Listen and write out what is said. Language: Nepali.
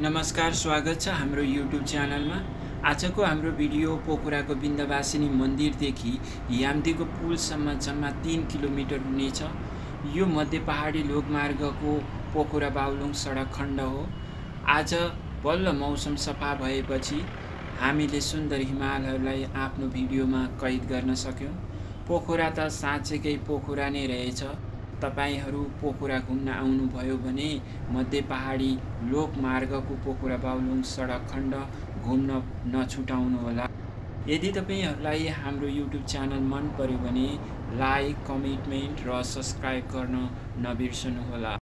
नमस्कार, स्वागत छ हाम्रो यूट्यूब च्यानलमा। आजको हाम्रो भिडियो पोखराको बिन्ध्यवासिनी मन्दिरदेखि याम्देको पुलसम्म जम्मा 3 किलोमिटर हुनेछ। यो मध्य पहाडी लोकमार्गको पोखरा बागलुङ सडक खण्ड हो। आज बल्ल मौसम सफा भएपछि हामीले सुन्दर हिमालहरूलाई आफ्नो भिडियोमा कैद गर्न सक्यौं। पोखरा त साँच्चैकै पोखरा नै रहेछ। तपाईहरु पोखरा घुम्न आउनु भयो भने मध्य पहाडी लोकमार्गको पोखरा बागलुङ सडक खण्ड घुम्न नछुटाउनु होला। यदि तपाईहरुलाई हाम्रो YouTube च्यानल मन पर्यो भने लाइक, कमेन्ट र सब्स्क्राइब गर्न नबिर्सनु होला।